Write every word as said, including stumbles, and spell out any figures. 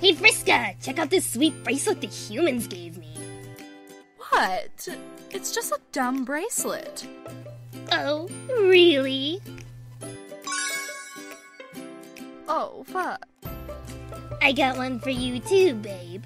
Hey Vriska, check out this sweet bracelet the humans gave me. What? It's just a dumb bracelet. Oh, really? Oh, fuck. I got one for you too, babe.